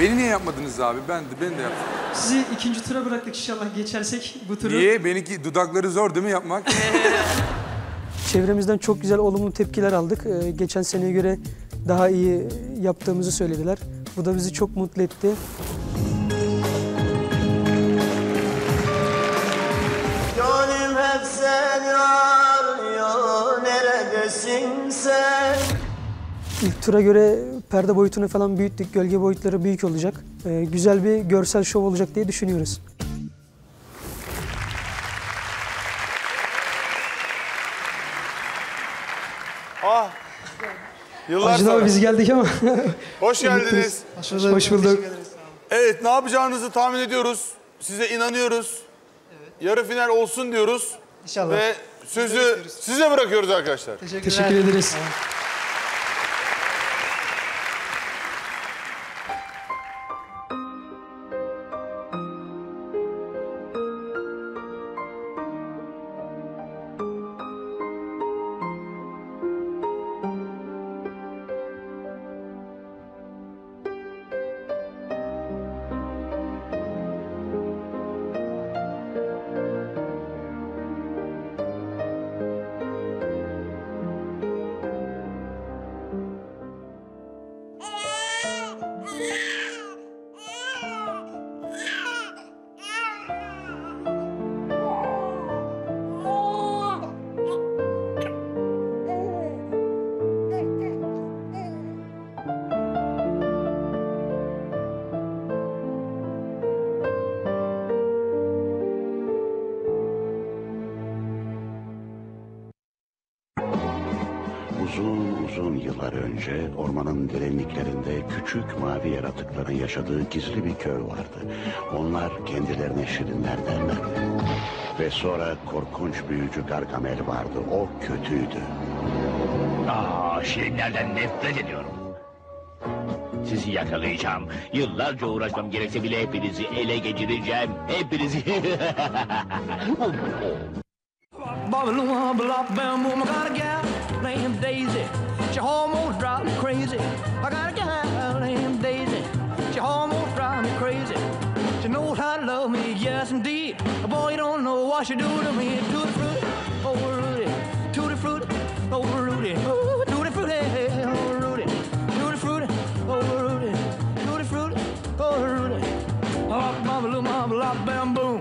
Beni niye yapmadınız abi? Ben de yaptım. Sizi ikinci tura bıraktık, inşallah geçersek bu turu. Niye? Benimki dudakları zor değil mi yapmak? Çevremizden çok güzel olumlu tepkiler aldık. Geçen seneye göre daha iyi yaptığımızı söylediler. Bu da bizi çok mutlu etti. Gönlüm hep seni arıyor, neredesin sen? İlk tura göre perde boyutunu falan büyüttük, gölge boyutları büyük olacak. Güzel bir görsel şov olacak diye düşünüyoruz. Ah! Yıllar Acun sonra. Abi biz geldik ama... Hoş geldiniz. Hoş bulduk. Evet, ne yapacağınızı tahmin ediyoruz. Size inanıyoruz. Evet. Yarı final olsun diyoruz. İnşallah. Ve sözü size bırakıyoruz arkadaşlar. Teşekkür ederiz. Evet. Önce ormanın derinliklerinde küçük mavi yaratıkların yaşadığı gizli bir köy vardı. Onlar kendilerine şirinler derlerdi. Ve sonra korkunç büyücü Gargamel vardı. O kötüydü. Şirinlerden nefret ediyorum. Sizi yakalayacağım. Yıllarca uğraşmam gerekse bile hepinizi ele geçireceğim. Hepinizi... Daisy, she almost drives me crazy. I got a girl named Daisy, she almost drives me crazy. She knows how to love me, yes indeed. A boy, you don't know what she do to me. Tutti frutti, oh Rudy, tutti frutti, oh Rudy, oh tutti frutti, oh Rudy, tutti frutti, oh Rudy, tutti frutti, oh Rudy. Oh, mama, little mama, la bam boom.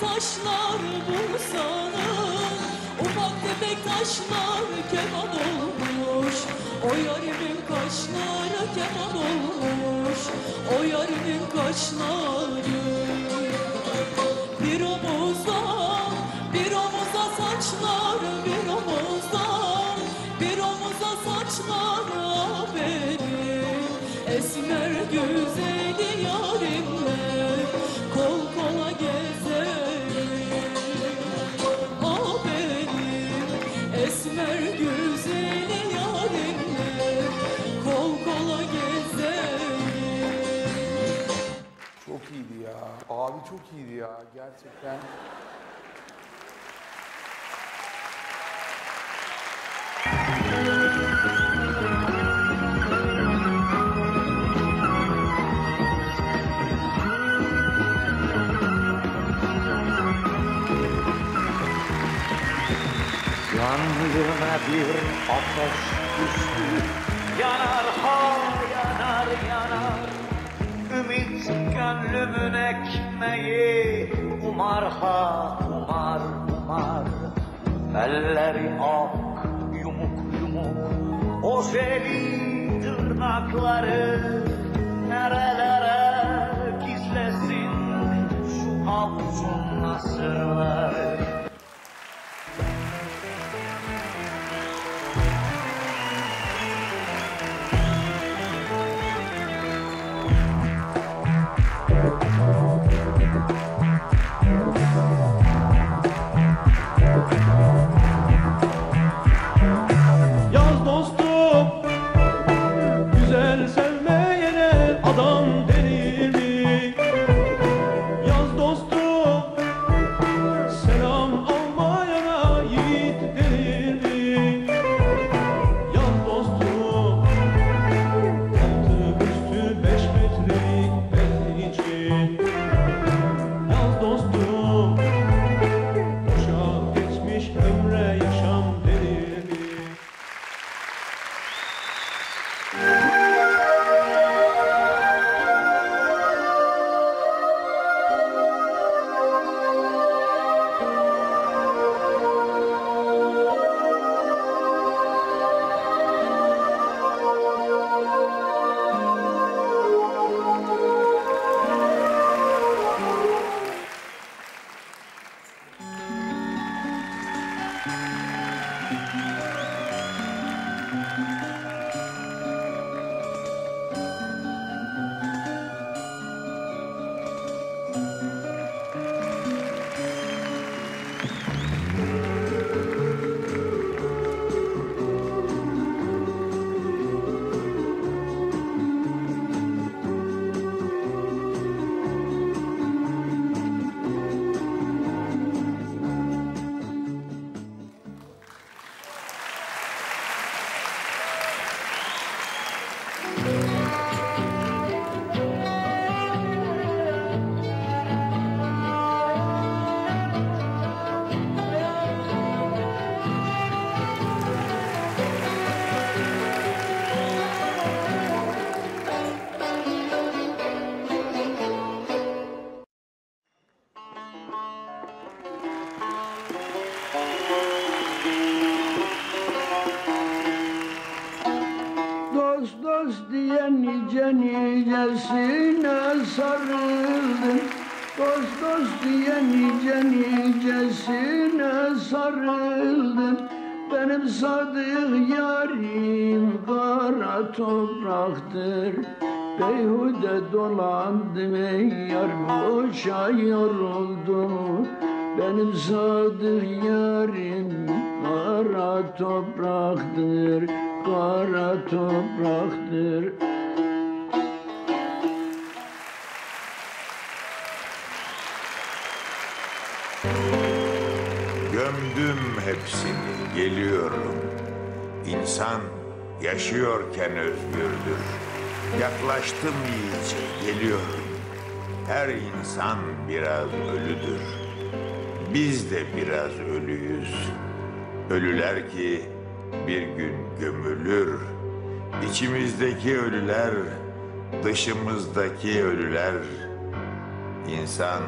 Taşlar Bursa'nın ufak tefek taşlar keman olmuş. O yarimin kaşları keman olmuş. O yarimin kaşları. Bir omuzda, bir omuzda saçlar, bir omuzda, bir omuzda saçlar benim. Esmer güzeli yarimle kol kola gez. Çok iyiydi ya. Abi çok iyiydi ya. Gerçekten. Yangına bir ateş düştü. Yanar har, yanar yanar. Ümit gönlümün ekmeği, umar ha umar umar. Elleri ak yumuk yumuk, o jeli tırnakları nerelere gizlesin şu avucun asırları. Yaz dostum Yaz diye nice nicesine sarıldım. Dost dost diye nice nicesine sarıldım. Benim sadık yarim kara topraktır. Beyhude dolandım ey yar, boşa yoruldum. Benim sadık yarim kara topraktır, kara topraktır. Gömdüm hepsini, geliyorum. İnsan yaşıyorken özgürdür. Yaklaştım iyice, geliyorum. Her insan biraz ölüdür. Biz de biraz ölüyüz. Ölüler ki bir gün gömülür. İçimizdeki ölüler, dışımızdaki ölüler. İnsan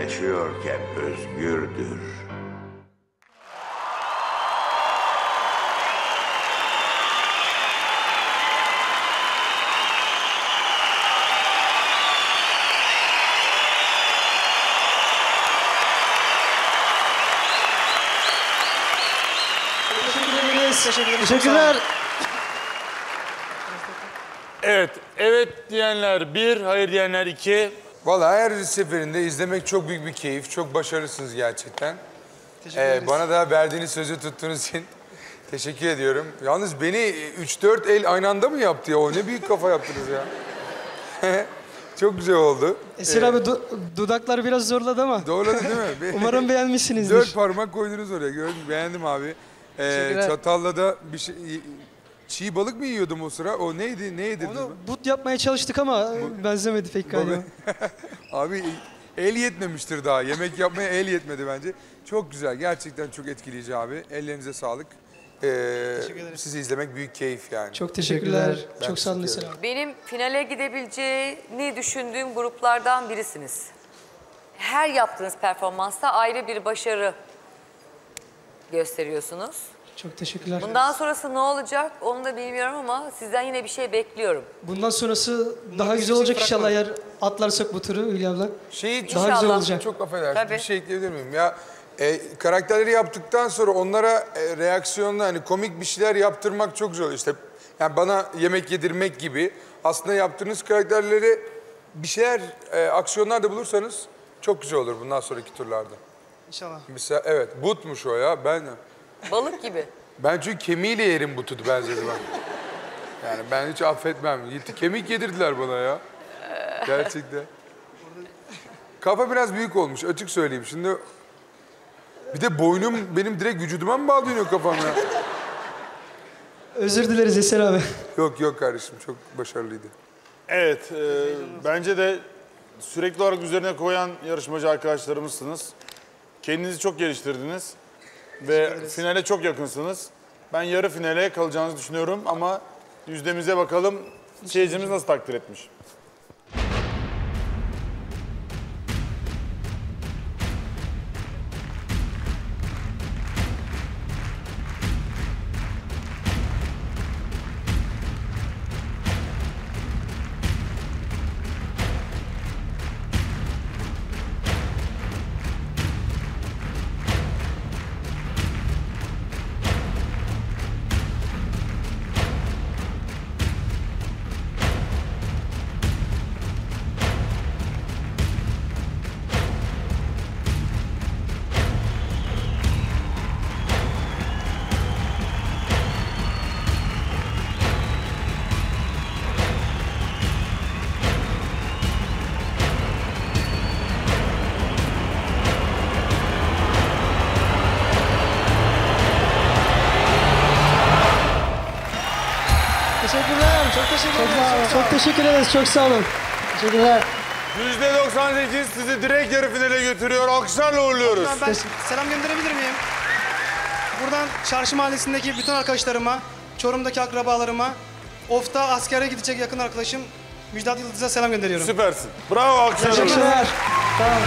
yaşıyorken özgürdür. Teşekkürler. Evet, evet diyenler 1, hayır diyenler 2. Vallahi her seferinde izlemek çok büyük bir keyif. Çok başarılısınız gerçekten. Teşekkür ederiz. Bana da verdiğiniz sözü tuttuğunuz için teşekkür ediyorum. Yalnız beni 3-4 el aynı anda mı yaptı ya? O ne büyük kafa yaptınız ya. Çok güzel oldu. Esir abi dudaklar biraz zorladı ama. Zorladı değil mi? Umarım beğenmişsinizdir. 4 parmak koydunuz oraya. Gördüm, beğendim abi. Çatalla da bir şey, çiğ balık mı yiyordum o sıra? O neydi? Neydi? Onu but yapmaya çalıştık ama benzemedi pek galiba. Abi el yetmemiştir daha. Yemek yapmaya el yetmedi bence. Çok güzel. Gerçekten çok etkileyici abi. Ellerinize sağlık. Sizi izlemek büyük keyif yani. Çok teşekkürler. Çok sağ olun. Benim finale gidebileceğini düşündüğüm gruplardan birisiniz. Her yaptığınız performansta ayrı bir başarı gösteriyorsunuz. Çok teşekkürler. Bundan sonrası ne olacak onu da bilmiyorum ama sizden yine bir şey bekliyorum. Bundan sonrası daha güzel olacak inşallah, eğer atlarsak bu turu Hülya abla. Şeyi daha güzel olacak. Çok affedersin. Bir şey ekleyebilir miyim? Ya, karakterleri yaptıktan sonra onlara reaksiyonla hani komik bir şeyler yaptırmak çok zor. İşte yani bana yemek yedirmek gibi. Aslında yaptığınız karakterleri bir şeyler, aksiyonlar da bulursanız çok güzel olur bundan sonraki turlarda. İnşallah. Mesela evet, butmuş o ya, ben... Balık gibi. Ben çünkü kemiğiyle yerim butu benzedi ben. Yani ben hiç affetmem. Kemik yedirdiler bana ya. Gerçekten. Kafa biraz büyük olmuş, açık söyleyeyim. Şimdi bir de boynum benim direkt vücuduma mı bağlanıyor kafam ya? Özür dileriz Eser abi. Yok yok kardeşim, çok başarılıydı. Evet, bence de sürekli olarak üzerine koyan yarışmacı arkadaşlarımızsınız. Kendinizi çok geliştirdiniz ve finale çok yakınsınız. Ben yarı finale kalacağınızı düşünüyorum ama yüzdemize bakalım seyircimiz nasıl takdir etmiş. Teşekkür ederiz, çok sağ olun. Teşekkürler. %98 sizi direkt yarı finale götürüyor, alkışlarla uğurluyoruz. Ben selam gönderebilir miyim? Buradan Çarşı Mahallesi'ndeki bütün arkadaşlarıma, Çorum'daki akrabalarıma, Of'ta askere gidecek yakın arkadaşım Müjdat Yıldız'a selam gönderiyorum. Süpersin. Bravo, alkışlarla. Teşekkürler. Tamam.